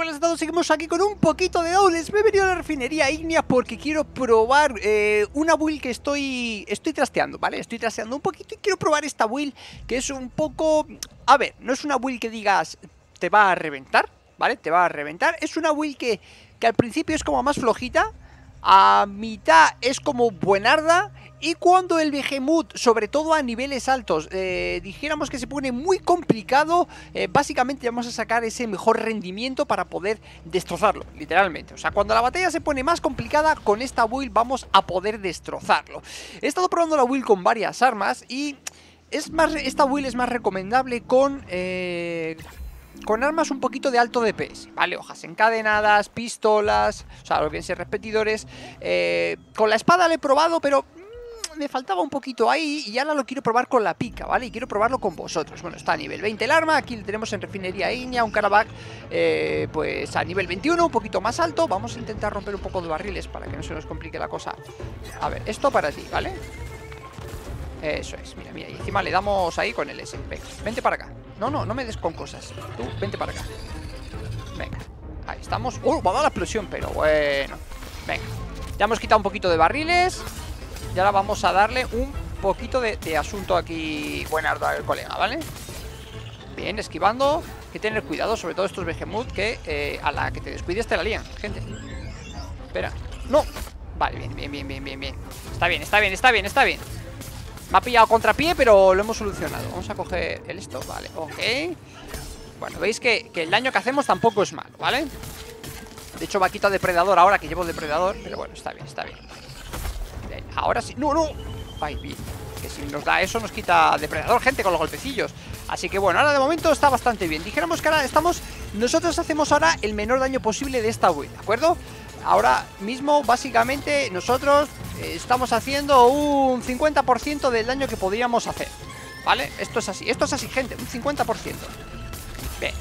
buenas a todos, seguimos aquí con un poquito de dobles. Me he venido a la refinería Ignia porque quiero probar una build que estoy trasteando, ¿vale? Estoy trasteando un poquito y quiero probar esta build que es un poco... A ver, no es una build que digas te va a reventar, ¿vale? Te va a reventar. Es una build que al principio es como más flojita, a mitad es como buenarda, y cuando el Behemoth, sobre todo a niveles altos, dijéramos que se pone muy complicado, básicamente vamos a sacar ese mejor rendimiento para poder destrozarlo, literalmente. O sea, cuando la batalla se pone más complicada, con esta build vamos a poder destrozarlo. He estado probando la build con varias armas y esta build es más recomendable con armas un poquito de alto DPS, ¿vale? Hojas encadenadas, pistolas, o sea, los bien ser repetidores. Con la espada le he probado, pero me faltaba un poquito ahí y ahora lo quiero probar con la pica, ¿vale? Y quiero probarlo con vosotros. Bueno, está a nivel 20 el arma, aquí lo tenemos en refinería Ignia, un Karabakh, pues a nivel 21, un poquito más alto. Vamos a intentar romper un poco de barriles para que no se nos complique la cosa. A ver, esto para ti, ¿vale? Eso es, mira, mira, y encima le damos ahí con el S. Venga, vente para acá. No, no, no me des con cosas. Tú, vente para acá. Venga, ahí estamos. ¡Oh! Va a dar la explosión, pero bueno. Venga, ya hemos quitado un poquito de barriles. Y ahora vamos a darle un poquito de asunto aquí. Buenardo al colega, ¿vale? Bien, esquivando. Hay que tener cuidado, sobre todo estos Behemoth, que a la que te descuides te la lían, gente. Espera, no. Vale, bien, bien, bien, bien, bien, bien. Está bien, está bien, está bien, está bien. Me ha pillado contrapié, pero lo hemos solucionado. Vamos a coger el esto, vale, ok. Bueno, veis que el daño que hacemos tampoco es malo, ¿vale? De hecho, va a quitar depredador ahora que llevo depredador. Pero bueno, está bien, está bien. Ahora sí, ¡no, no! Ay, bien. Que si nos da eso nos quita depredador, gente, con los golpecillos. Así que bueno, ahora de momento está bastante bien. Dijéramos que ahora estamos... Nosotros hacemos ahora el menor daño posible de esta build, ¿de acuerdo? Ahora mismo, básicamente, nosotros estamos haciendo un 50% del daño que podríamos hacer, ¿vale? Esto es así, gente, un 50%. Bien.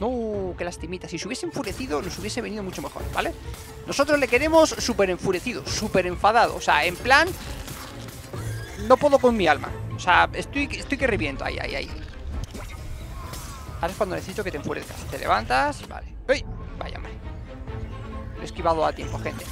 No, qué lastimita. Si se hubiese enfurecido, nos hubiese venido mucho mejor, ¿vale? Nosotros le queremos súper enfurecido, súper enfadado. O sea, en plan, no puedo con mi alma. O sea, estoy que reviento. Ahí, ahí, ahí. Ahora es cuando necesito que te enfurezcas. Te levantas, vale. ¡Uy! Vaya, hombre. Lo he esquivado a tiempo, gente.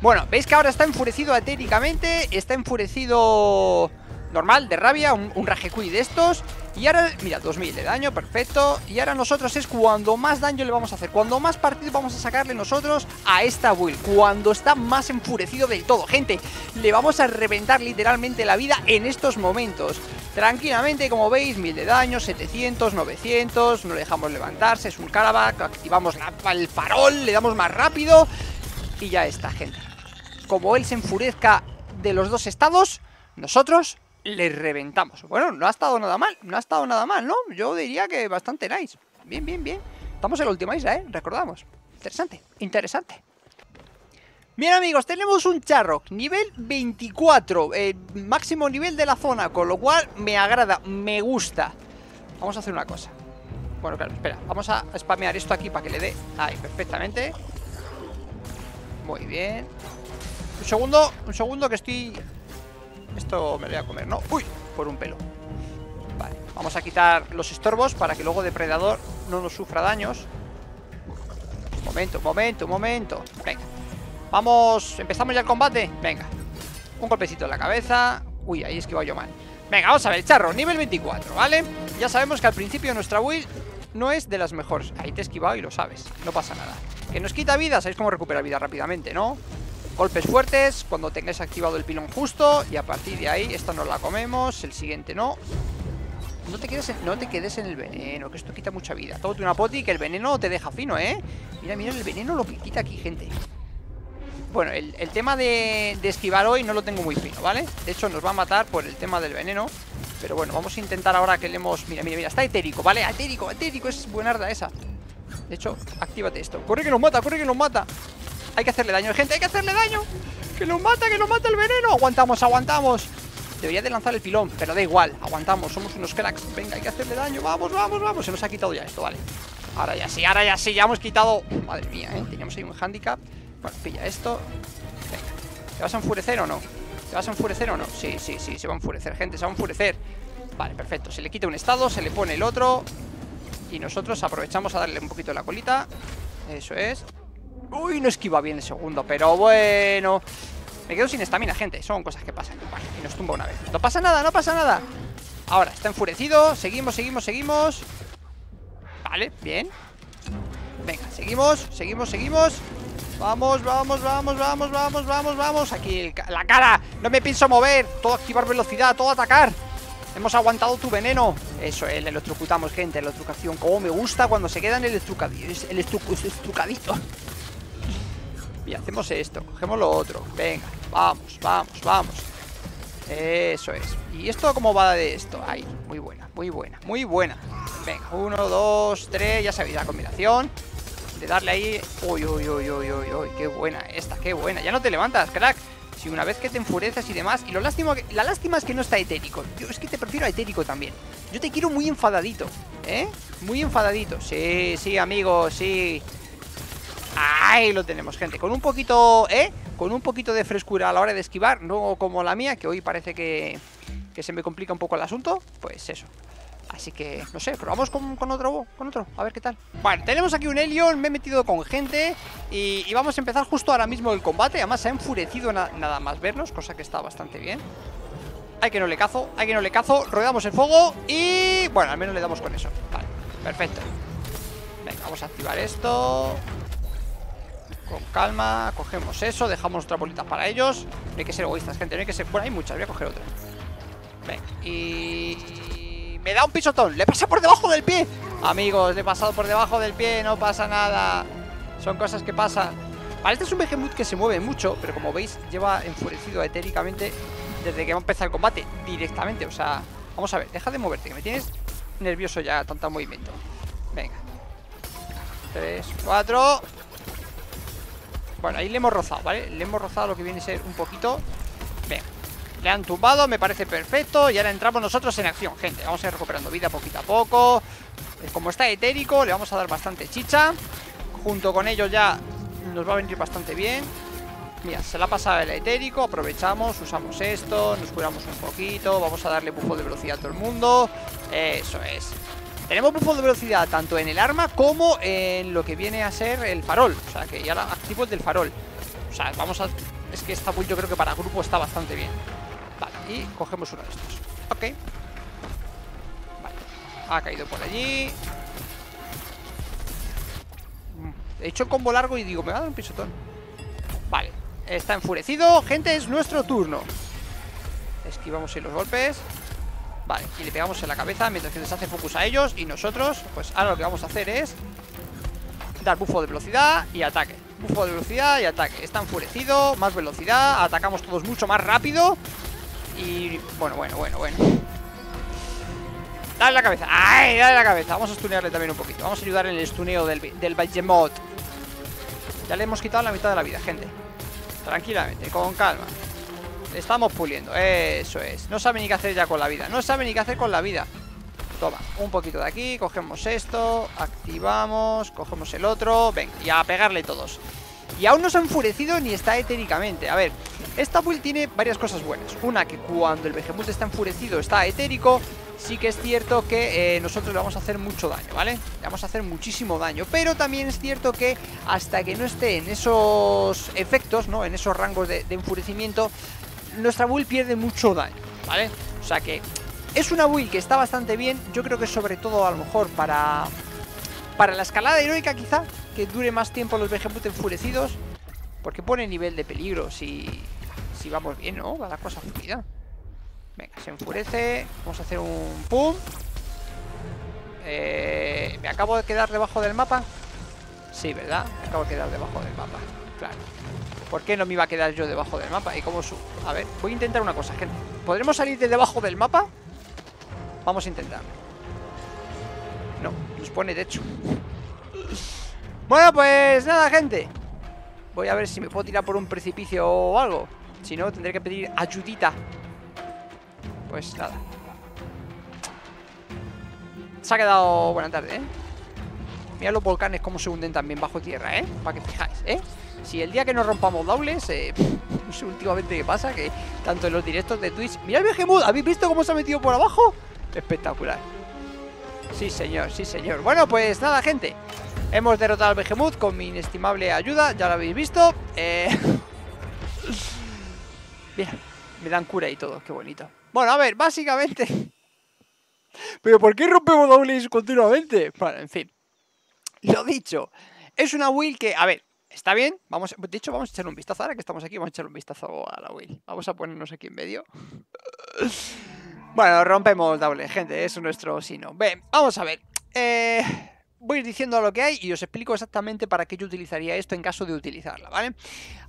Bueno, veis que ahora está enfurecido etéricamente. Está enfurecido normal, de rabia, un rajecuí de estos. Y ahora, mira, 2000 de daño, perfecto. Y ahora nosotros es cuando más daño le vamos a hacer, cuando más partido vamos a sacarle nosotros a esta build, cuando está más enfurecido del todo, gente. Le vamos a reventar literalmente la vida en estos momentos. Tranquilamente, como veis, 1000 de daño, 700, 900, no le dejamos levantarse, es un Karabakh. Activamos el farol, le damos más rápido y ya está, gente. Como él se enfurezca de los dos estados, nosotros... le reventamos. Bueno, no ha estado nada mal. No ha estado nada mal, ¿no? Yo diría que bastante nice. Bien, bien, bien. Estamos en la última isla, ¿eh? Recordamos. Interesante, interesante. Bien, amigos, tenemos un Charrock nivel 24, máximo nivel de la zona, con lo cual me agrada, me gusta. Vamos a hacer una cosa. Bueno, claro, espera, vamos a spamear esto aquí para que le dé. Ahí, perfectamente. Muy bien. Un segundo que estoy... Esto me lo voy a comer, ¿no? ¡Uy! Por un pelo. Vale, vamos a quitar los estorbos para que luego depredador no nos sufra daños. Momento, momento, momento. Venga, vamos. Empezamos ya el combate, venga. Un golpecito en la cabeza. Uy, ahí esquivado yo mal. Venga, vamos a ver, charro, nivel 24, ¿vale? Ya sabemos que al principio nuestra build no es de las mejores. Ahí te he esquivado y lo sabes, no pasa nada. Que nos quita vida, sabéis cómo recuperar vida rápidamente, ¿no? Golpes fuertes, cuando tengáis activado el pilón justo. Y a partir de ahí, esta nos la comemos. El siguiente no. No te quedes en el veneno, que esto quita mucha vida. Tómate una poti, que el veneno te deja fino, ¿eh? Mira, mira el veneno lo que quita aquí, gente. Bueno, el tema de esquivar hoy no lo tengo muy fino, ¿vale? De hecho, nos va a matar por el tema del veneno. Pero bueno, vamos a intentar ahora que le hemos... Mira, mira, mira, está etérico, ¿vale? Etérico, etérico, es buenarda esa. De hecho, actívate esto. ¡Corre que nos mata, corre que nos mata! Hay que hacerle daño, gente, hay que hacerle daño. Que nos mata el veneno. Aguantamos, aguantamos. Debería de lanzar el pilón, pero da igual, aguantamos. Somos unos cracks, venga, hay que hacerle daño. Vamos, vamos, vamos, se nos ha quitado ya esto, vale. Ahora ya sí, ya hemos quitado. Madre mía, teníamos ahí un handicap. Bueno, pilla esto. Venga, ¿te vas a enfurecer o no? ¿Te vas a enfurecer o no? Sí, sí, sí, se va a enfurecer, gente, se va a enfurecer. Vale, perfecto, se le quita un estado, se le pone el otro. Y nosotros aprovechamos a darle un poquito la colita. Eso es. Uy, no esquiva bien el segundo, pero bueno. Me quedo sin estamina, gente. Son cosas que pasan. Vale, y nos tumba una vez. No pasa nada, no pasa nada. Ahora, está enfurecido. Seguimos, seguimos, seguimos. Vale, bien. Venga, seguimos, seguimos, seguimos. Vamos, vamos, vamos, vamos, vamos, vamos, vamos. Aquí, la cara. No me pienso mover. Todo activar velocidad, todo atacar. Hemos aguantado tu veneno. Eso es, le electrocutamos, gente. Electrocución. Como me gusta cuando se quedan electrocaditos. Y hacemos esto, cogemos lo otro. Venga, vamos, vamos, vamos. Eso es. ¿Y esto cómo va de esto? Ahí, muy buena, muy buena, muy buena. Venga, 1, 2, 3. Ya sabéis la combinación. De darle ahí. Uy, uy, uy, uy, uy, uy. Qué buena esta, qué buena. Ya no te levantas, crack. Si una vez que te enfureces y demás. Y lo lástima que... la lástima es que no está etérico. Yo es que te prefiero a etérico también. Yo te quiero muy enfadadito, ¿eh? Muy enfadadito. Sí, sí, amigo, sí. Ahí lo tenemos, gente. Con un poquito, con un poquito de frescura a la hora de esquivar. No como la mía, que hoy parece que se me complica un poco el asunto. Pues eso. Así que, no sé, probamos con otro, a ver qué tal. Bueno, tenemos aquí un Helion, me he metido con gente y vamos a empezar justo ahora mismo el combate. Además se ha enfurecido nada más vernos, cosa que está bastante bien. Hay que no le cazo, hay que no le cazo. Rodeamos el fuego y... bueno, al menos le damos con eso. Vale, perfecto. Venga, vamos a activar esto con calma, cogemos eso, dejamos nuestras bolitas para ellos. No hay que ser egoístas, gente, no hay que ser... bueno, hay muchas, voy a coger otra. Venga, y... me da un pisotón, le pasa por debajo del pie. Amigos, le he pasado por debajo del pie, no pasa nada. Son cosas que pasan. Vale, este es un Behemoth que se mueve mucho, pero como veis, lleva enfurecido etéricamente desde que va a empezar el combate, directamente, o sea... vamos a ver, deja de moverte, que me tienes nervioso ya, tanto movimiento. Venga. 3, 4... bueno, ahí le hemos rozado, ¿vale? Le hemos rozado lo que viene a ser un poquito. Venga, le han tumbado, me parece perfecto. Y ahora entramos nosotros en acción, gente. Vamos a ir recuperando vida poquito a poco. Como está etérico, le vamos a dar bastante chicha. Junto con ello ya nos va a venir bastante bien. Mira, se la ha pasado el etérico. Aprovechamos, usamos esto, nos curamos un poquito. Vamos a darle bufo de velocidad a todo el mundo. Eso es. Tenemos bufo de velocidad tanto en el arma como en lo que viene a ser el farol. O sea, que ya activo el del farol. O sea, vamos a... es que esta build yo creo que para grupo está bastante bien. Vale, y cogemos uno de estos. Ok. Vale, ha caído por allí. He hecho el combo largo y digo, me va a dar un pisotón. Vale, está enfurecido. Gente, es nuestro turno. Esquivamos ahí los golpes. Vale, y le pegamos en la cabeza mientras que les hace focus a ellos. Y nosotros, pues ahora lo que vamos a hacer es dar bufo de velocidad y ataque. Bufo de velocidad y ataque. Está enfurecido, más velocidad. Atacamos todos mucho más rápido. Y bueno. Dale la cabeza, ¡ay! Dale la cabeza. Vamos a stunearle también un poquito. Vamos a ayudar en el stuneo del Behemoth. Ya le hemos quitado la mitad de la vida, gente. Tranquilamente, con calma. Estamos puliendo, eso es. No sabe ni qué hacer ya con la vida, no sabe ni qué hacer con la vida. Toma, un poquito de aquí. Cogemos esto, activamos. Cogemos el otro, venga, y a pegarle todos. Y aún no se ha enfurecido ni está etéricamente, a ver. Esta build tiene varias cosas buenas. Una, que cuando el Behemoth está enfurecido, está etérico. Sí que es cierto que nosotros le vamos a hacer mucho daño, ¿vale? Le vamos a hacer muchísimo daño. Pero también es cierto que hasta que no esté en esos efectos, ¿no? En esos rangos de enfurecimiento, nuestra build pierde mucho daño, ¿vale? O sea que es una build que está bastante bien. Yo creo que sobre todo a lo mejor para la escalada heroica quizá, que dure más tiempo los Behemoth enfurecidos, porque pone nivel de peligro si vamos bien, ¿no? Va la cosa fluida. Venga, se enfurece. Vamos a hacer un pum. ¿Me acabo de quedar debajo del mapa? Sí, ¿verdad? Me acabo de quedar debajo del mapa, claro. ¿Por qué no me iba a quedar yo debajo del mapa? ¿Y cómo subo? A ver, voy a intentar una cosa, gente. ¿Podremos salir de debajo del mapa? Vamos a intentarlo. No, nos pone techo. Bueno, pues nada, gente. Voy a ver si me puedo tirar por un precipicio o algo. Si no, tendré que pedir ayudita. Pues nada. Se ha quedado buena tarde, ¿eh? Mirad los volcanes cómo se hunden también bajo tierra, ¿eh? Para que fijáis, ¿eh? Si el día que nos rompamos dobles, no sé últimamente qué pasa, que tanto en los directos de Twitch... ¡Mirad el Behemoth! ¿Habéis visto cómo se ha metido por abajo? Espectacular. Sí, señor, sí, señor. Bueno, pues nada, gente. Hemos derrotado al Behemoth con mi inestimable ayuda. Ya lo habéis visto. Bien, me dan cura y todo. Qué bonito. Bueno, a ver, básicamente... ¿Pero por qué rompemos dobles continuamente? Bueno, en fin. Lo dicho, es una build que... A ver, está bien. Vamos, de hecho, vamos a echarle un vistazo. Ahora que estamos aquí, vamos a echarle un vistazo a la build. Vamos a ponernos aquí en medio. Bueno, rompemos doble, gente. Eso es nuestro sino. Bien, vamos a ver. Voy a ir diciendo lo que hay y os explico exactamente para qué yo utilizaría esto en caso de utilizarla, ¿vale?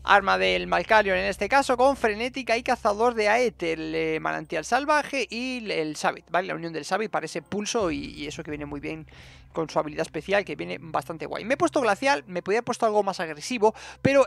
Arma del Malkalion en este caso con frenética y cazador de Aetel, manantial salvaje y el Savit, ¿vale? La unión del Savit para ese pulso y eso que viene muy bien con su habilidad especial, que viene bastante guay. Me he puesto glacial, me podía haber puesto algo más agresivo, pero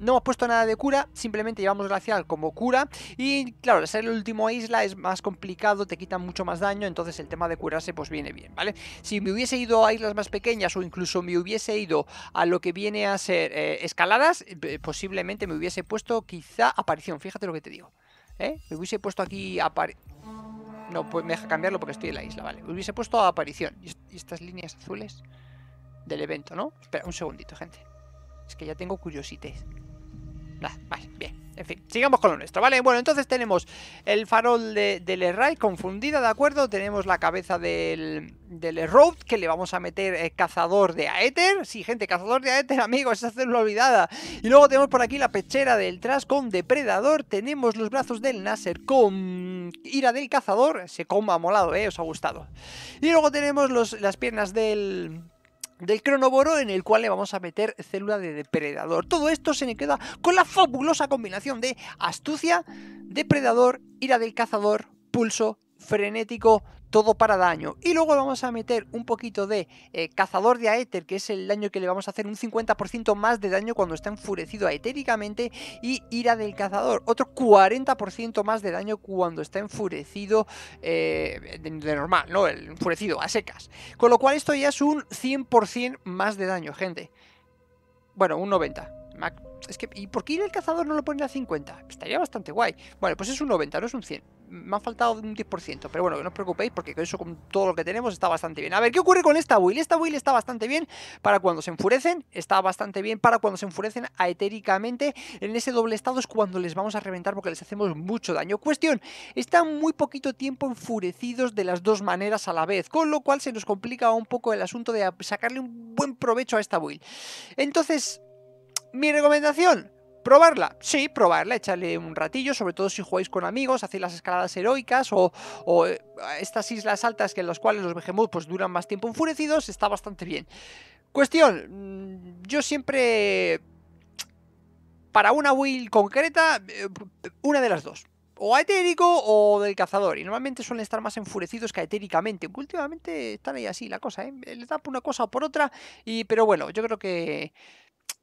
no hemos puesto nada de cura, simplemente llevamos glacial como cura y claro, al ser el último isla es más complicado, te quitan mucho más daño, entonces el tema de curarse pues viene bien, ¿vale? Si me hubiese ido a islas más pequeñas o incluso me hubiese ido a lo que viene a ser escaladas, posiblemente me hubiese puesto quizá aparición, fíjate lo que te digo, ¿eh? Me hubiese puesto aquí no, pues me deja cambiarlo porque estoy en la isla, vale, me hubiese puesto aparición y estas líneas azules del evento, ¿no? Espera un segundito, gente, es que ya tengo curiosidad. Vale, bien, en fin, sigamos con lo nuestro, ¿vale? Bueno, entonces tenemos el farol de Leray confundida, ¿de acuerdo? Tenemos la cabeza del Road, que le vamos a meter cazador de Aether. Sí, gente, cazador de Aether, amigos, esa célula olvidada. Y luego tenemos por aquí la pechera del Tras con depredador. Tenemos los brazos del Nasser con ira del cazador. Ese combo ha molado, ¿eh? Os ha gustado. Y luego tenemos las piernas del cronoboro, en el cual le vamos a meter célula de depredador. Todo esto se me queda con la fabulosa combinación de astucia, depredador, ira del cazador, pulso, frenético, todo para daño. Y luego vamos a meter un poquito de cazador de Aether, que es el daño que le vamos a hacer, un 50% más de daño cuando está enfurecido aetéricamente, y ira del cazador, otro 40% más de daño cuando está enfurecido de normal, ¿no? El enfurecido a secas. Con lo cual esto ya es un 100% más de daño, gente. Bueno, un 90%. Es que, ¿y por qué ir el cazador no lo ponen a 50? Estaría bastante guay. Bueno, pues es un 90, no es un 100. Me han faltado un 10%, pero bueno, no os preocupéis porque con eso, con todo lo que tenemos, está bastante bien. A ver, ¿qué ocurre con esta build? Esta build está bastante bien para cuando se enfurecen, está bastante bien para cuando se enfurecen aetéricamente. En ese doble estado es cuando les vamos a reventar porque les hacemos mucho daño. Cuestión, están muy poquito tiempo enfurecidos de las dos maneras a la vez, con lo cual se nos complica un poco el asunto de sacarle un buen provecho a esta build. Entonces, mi recomendación... ¿Probarla? Sí, probarla, echarle un ratillo, sobre todo si jugáis con amigos, hacéis las escaladas heroicas o estas islas altas que en las cuales los Behemoth pues duran más tiempo enfurecidos, está bastante bien. Cuestión, yo siempre, para una build concreta, una de las dos, o aetérico o del cazador, y normalmente suelen estar más enfurecidos que aetéricamente, aunque últimamente están ahí así la cosa, ¿eh? Les da por una cosa o por otra, pero bueno, yo creo que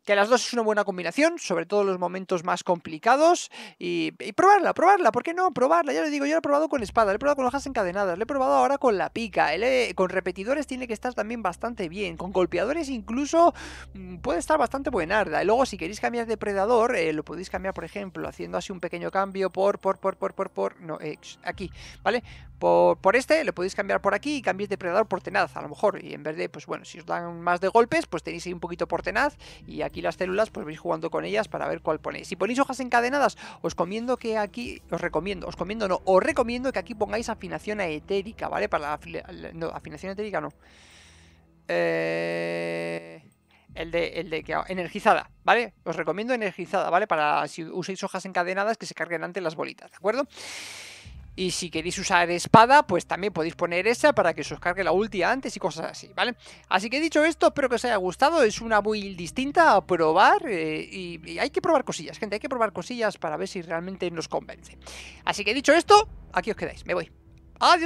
las dos es una buena combinación, sobre todo en los momentos más complicados, y probarla, ¿por qué no? Probarla, ya lo digo, yo la he probado con espada, la he probado con hojas encadenadas, la he probado ahora con la pica, con repetidores tiene que estar también bastante bien, con golpeadores incluso puede estar bastante buenarda, y luego si queréis cambiar depredador, lo podéis cambiar, por ejemplo, haciendo así un pequeño cambio por aquí, ¿vale? Por este, lo podéis cambiar por aquí y cambiéis depredador por tenaz, a lo mejor, y en vez de, pues bueno, si os dan más de golpes, pues tenéis ahí un poquito por tenaz, y aquí las células, pues vais jugando con ellas para ver cuál ponéis. Si ponéis hojas encadenadas, os recomiendo que aquí pongáis afinación aetérica, ¿vale? Para la no, afinación aetérica no. El de que energizada, ¿vale? Os recomiendo energizada, ¿vale? Para si usáis hojas encadenadas que se carguen antes las bolitas, ¿de acuerdo? Y si queréis usar espada, pues también podéis poner esa para que se os cargue la ulti antes y cosas así, ¿vale? Así que dicho esto, espero que os haya gustado. Es una build distinta a probar y hay que probar cosillas, gente. Hay que probar cosillas para ver si realmente nos convence. Así que dicho esto, aquí os quedáis. Me voy. Adiós.